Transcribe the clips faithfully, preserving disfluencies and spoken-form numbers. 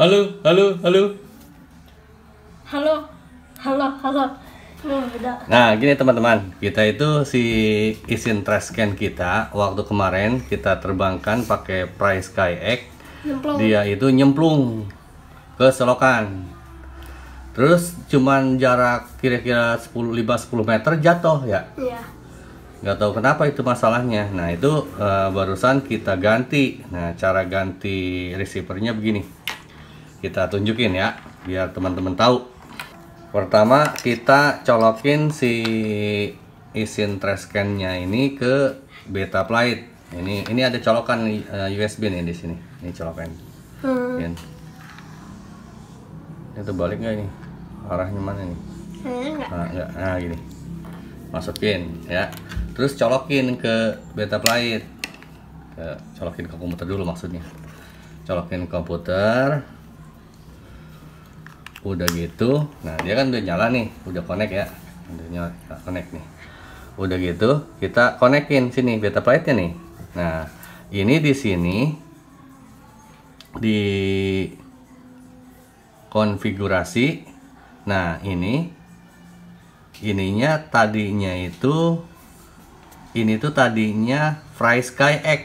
Halo, halo, halo. Halo, halo, halo. Nah, gini teman-teman, kita itu si Eachine Trashcan kita waktu kemarin kita terbangkan pakai FrSky-X. Dia itu nyemplung ke selokan. Terus cuman jarak kira-kira sepuluh sampai sepuluh meter jatuh ya. Iya. Gak tahu kenapa itu masalahnya. Nah, itu uh, barusan kita ganti. Nah, cara ganti receivernya begini. Kita tunjukin ya biar teman-teman tahu. Pertama kita colokin si Eachine Trashcan-nya ini ke beta plate. Ini ini ada colokan U S B nih di sini. Ini colokan. Hmm. Itu balik nggak ini? Arahnya mana nih? Enggak. Nah, enggak. Nah, gini. Masukin ya. Terus colokin ke beta plate. Ke, colokin ke komputer dulu maksudnya. Colokin komputer. Udah gitu, nah dia kan udah nyala nih, udah connect ya, udah nyala, connect nih. Udah gitu, kita konekin sini beta plate-nya nih. Nah, ini di sini di konfigurasi. Nah, ini ininya tadinya itu ini tuh tadinya FrSky-X.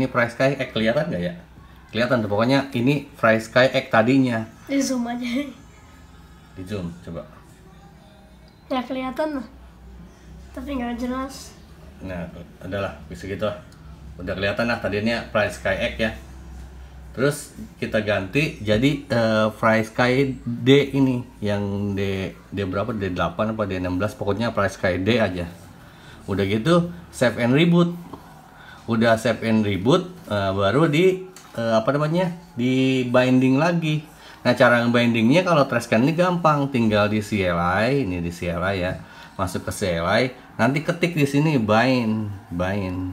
Ini FrSky-X kelihatan nggak ya? Kelihatan tuh, pokoknya ini FrSky-X tadinya. Di zoom aja. Di zoom, coba. Ya kelihatan lah, tapi nggak jelas. Nah, adalah bisa gitu lah. Udah kelihatan lah tadinya FrSky-X ya. Terus kita ganti jadi uh, FrSky D ini, yang D D berapa? D delapan apa D enam belas? Pokoknya FrSky D aja. Udah gitu save and reboot. Udah save and reboot, uh, baru di Uh, apa namanya di binding lagi. Nah, cara ngebindingnya kalau Trashcan ini gampang, tinggal di C L I, ini di C L I ya, masuk ke C L I, nanti ketik di sini bind, bind.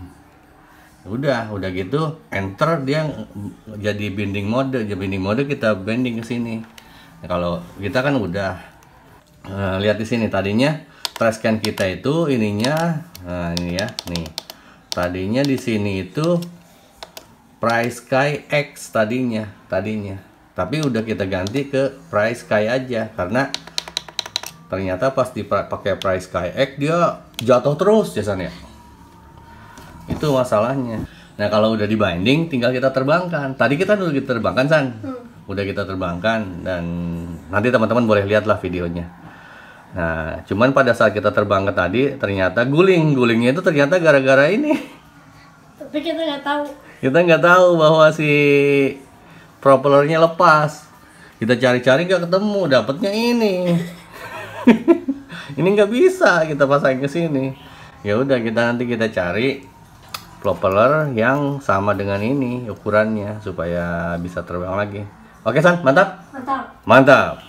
Udah, udah gitu enter, dia jadi binding mode, jadi binding mode kita binding ke sini. Nah, kalau kita kan udah uh, lihat di sini tadinya Trashcan kita itu ininya, nah ini ya, nih. Tadinya di sini itu FrSky-X tadinya, tadinya. Tapi udah kita ganti ke FrSky aja karena ternyata pas dipakai FrSky-X dia jatuh terus jasanya. Itu masalahnya. Nah, kalau udah dibinding tinggal kita terbangkan. Tadi kita udah kita terbangkan, San. Hmm. Udah kita terbangkan dan nanti teman-teman boleh lihatlah videonya. Nah, cuman pada saat kita terbangkan tadi ternyata guling, gulingnya itu ternyata gara-gara ini. Tapi kita nggak tahu. Kita nggak tahu bahwa si propellernya lepas. Kita cari-cari nggak ketemu, dapatnya ini. Ini nggak bisa kita pasang ke sini. Ya udah, kita nanti kita cari propeller yang sama dengan ini ukurannya supaya bisa terbang lagi. Oke, San, mantap? Mantap. Mantap.